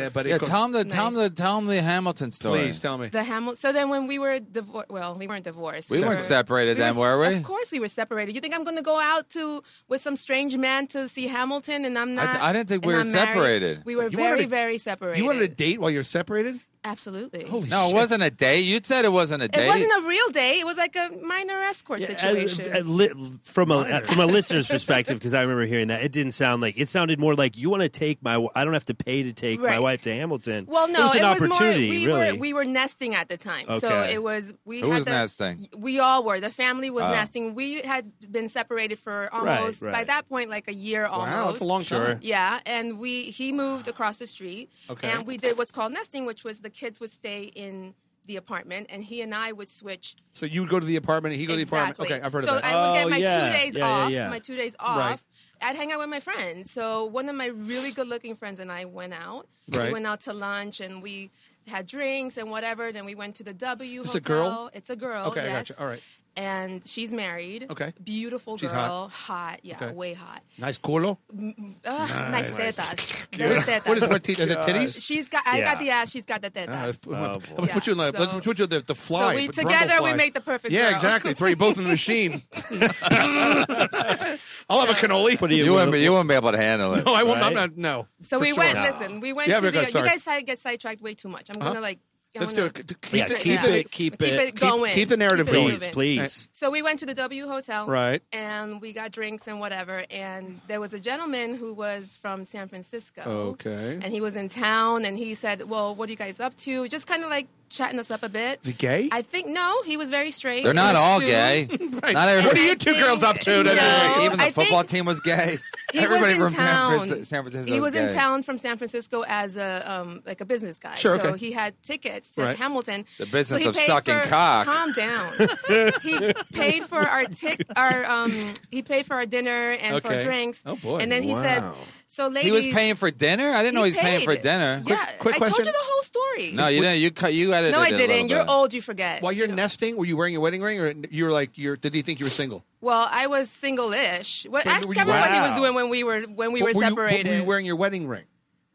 Yeah, but yeah, tell them the Hamilton story. Please tell me. So then when we were divorced, well, we weren't divorced. We weren't separated then, were we? Of course we were separated. You think I'm going to go out with some strange man to see Hamilton and I'm not? I didn't think we were separated. We were very, very separated. You wanted a date while you're separated? Absolutely. Holy shit. It wasn't a date. You said it wasn't a date. It wasn't a real date. It was like a minor escort situation. From a listener's perspective, because I remember hearing that, it sounded more like you want to take I don't have to pay to take my wife to Hamilton. Well, no, it was an opportunity, we were nesting at the time. Okay. So it was, nesting? We all were. The family was nesting. We had been separated for almost, by that point, like a year almost. Wow, that's a long time. Sure. Yeah, and he moved across the street, and we did what's called nesting, which was the kids would stay in the apartment, and he and I would switch. So you would go to the apartment, and he'd go to the apartment. Okay, I've heard of that. So I would get my 2 days off. Right. I'd hang out with my friends. So one of my really good-looking friends and I went out. Right. We went out to lunch, and we had drinks and whatever. Then we went to the W Hotel. It's a girl? It's a girl, okay, yes. I gotcha. All right. And she's married. Okay. Beautiful girl. She's hot. Way hot. Nice culo? Nice tetas. Very tetas. What is her tetas? Is it titties? I got the ass. She's got the tetas. Let's put you in the fly. So together we make the perfect girl. Yeah, exactly. Throw you both in the machine. I'll have a cannoli. You won't be able to handle it. No, I won't. Right? No. So we went to the... You guys get sidetracked way too much. I'm going to Let's do it. Keep it going. Keep the narrative going. Please. So we went to the W Hotel. Right. And we got drinks and whatever. And there was a gentleman who was from San Francisco. Okay. And he was in town. And he said, well, what are you guys up to? Just kind of chatting us up a bit. Is he gay? I think, no. He was very straight. They're not all gay. Right. What are you two girls up to today? No, even the football team was gay. Everybody from San Francisco was gay. He was in town from San Francisco as a business guy. Sure, okay. So he had tickets to Hamilton. The business of sucking cock. Calm down. He paid for our dinner and for drinks. Oh, boy. And then he says... So, ladies, he was paying for dinner? I didn't know he was paying for dinner. Yeah, quick question. I told you the whole story. No, you didn't. You edited it. No, I didn't. You're old. You forget. While you're nesting, were you wearing a wedding ring, or you were did he think you were single? Well, I was single-ish. Ask Kevin what he was doing when we were separated. Were you wearing your wedding ring?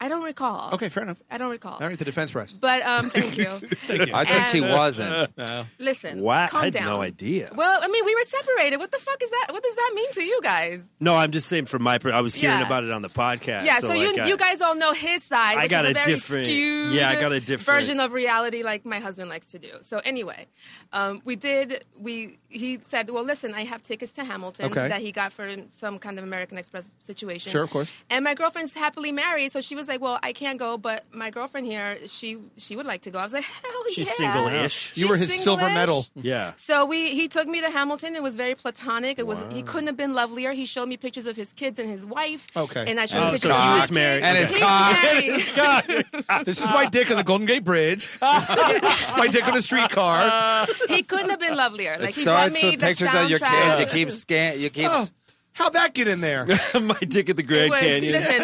I don't recall. Okay, fair enough. I don't recall. All right, the defense rest. But thank you. Thank you. I think she wasn't. No. Listen, calm down. I had no idea. Well, I mean, we were separated. What the fuck is that? What does that mean to you guys? No, I'm just saying from my perspective. I was hearing about it on the podcast. Yeah, so you guys all know his side, which is a very skewed version of reality like my husband likes to do. So anyway, he said, well, listen, I have tickets to Hamilton that he got for some kind of American Express situation. Sure, of course. And my girlfriend's happily married, so she was like, well, I can't go, but my girlfriend here, she would like to go. I was like, hell yeah. She's single-ish. You were his silver medal. Yeah. So he took me to Hamilton. It was very platonic. It was he couldn't have been lovelier. He showed me pictures of his kids and his wife. Okay. And I showed him pictures of his married. And his cock. This is my dick on the Golden Gate Bridge. My dick on a streetcar. He couldn't have been lovelier. Like, he brought me the pictures soundtrack of your kids. You keep How'd that get in there? My dick at the Grand Canyon. Listen,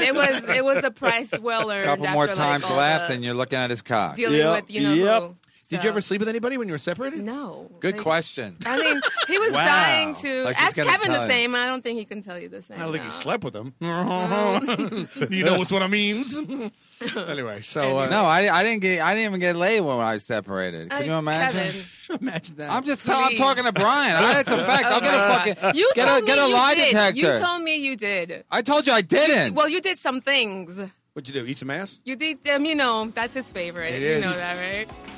it was a price well earned. A couple more times left, and you're looking at his cock. Dealing with who. So. Did you ever sleep with anybody when you were separated? No. Good question. I mean, he was dying to ask Kevin the same. I don't think he can tell you the same. I don't think you slept with him. You know what I mean. Anyway, so no, I didn't even get laid when I was separated. Can you imagine? Kevin. Imagine that. I'm talking to Brian. That's a fact. I'll get a fucking. You get a lie detector. You told me you did. I told you I didn't. Well, you did some things. What'd you do? Eat some ass? You did. That's his favorite. You know that, right?